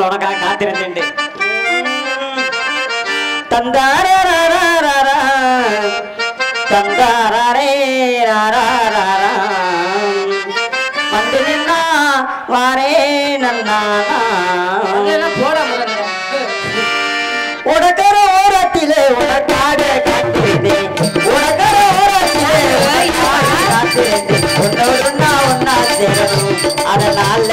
காத்திருந்தேன். தந்தாரே வந்து நின்னா வாரே நன்னா உடக்கர ஓரத்திலே உனக்காக காத்திருந்தேன். உடக்கர ஓரத்திலே உனக்காக காத்திருந்தேன். ஒன்றா ஒன்னா சேரணும் அதனால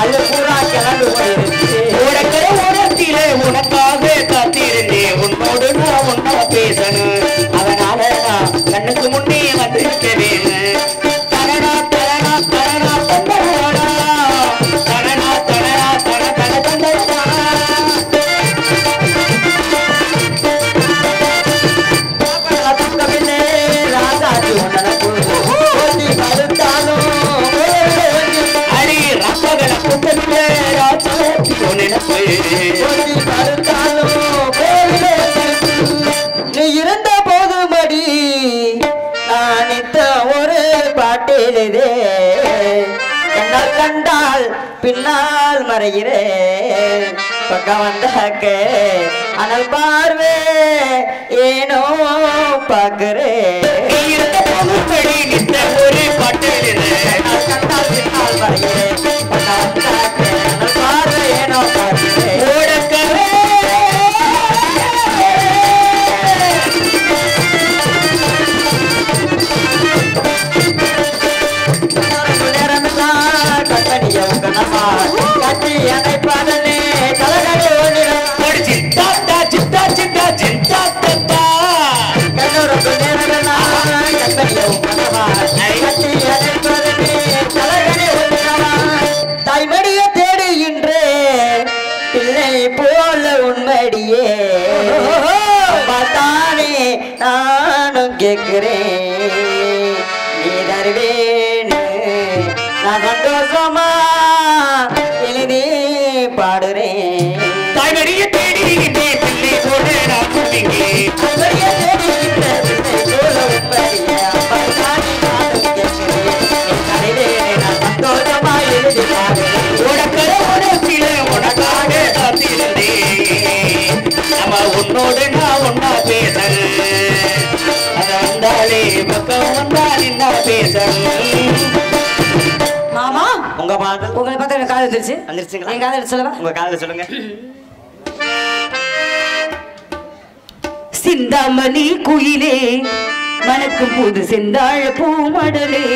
ஆளு பூரா கிளம்பு போயிருக்கு. உடக்கர ஓரத்திலே உனக்காக காத்திருந்தேன். உன்னோடு நான் ஒன்னா பேசணும் அதனால நான் கண்ணுக்கு முன்னே வந்திருக்க வேணும். தரணா தரணா தரணா தந்தோடா தரணா தரணா தர தர தந்தோடா நீ இருந்த போது மடி நான் இத்த ஒரு பாட்டிலே என்னால் கண்டால் பின்னால் மறைகிறேன். பக்கம் வந்தாக்க அனல் பார்வே ஏனோ பார்க்கிறேன். ஒரு பாட்டிலே கண்டால் பின்னால் மறைகிறேன். தாய்மடிய தேடுகின்றே பிள்ளை போல உண்மடியே தானே நானும் கேட்கிறேன். நீ தருவேன்னு நான் சந்தோஷமா எழுதி பாடுறேன். தாய்மடிய தேடுகின்றே பிள்ளை போல நான் உன்னோடு நான் ஒன்னா பேசல் அதாலே பக்கம் ஒன்னா நின்னா பேசல். மாமா உங்க பாடல் உங்களை பார்த்தா எனக்கு காதல் தெரிச்சு வந்துருச்சுங்களா? என் காதல் சொல்லவா? உங்க காதல் சொல்லுங்க. சிந்தாமணி குயிலே மணக்கும் போது செந்தாழ பூ மடலே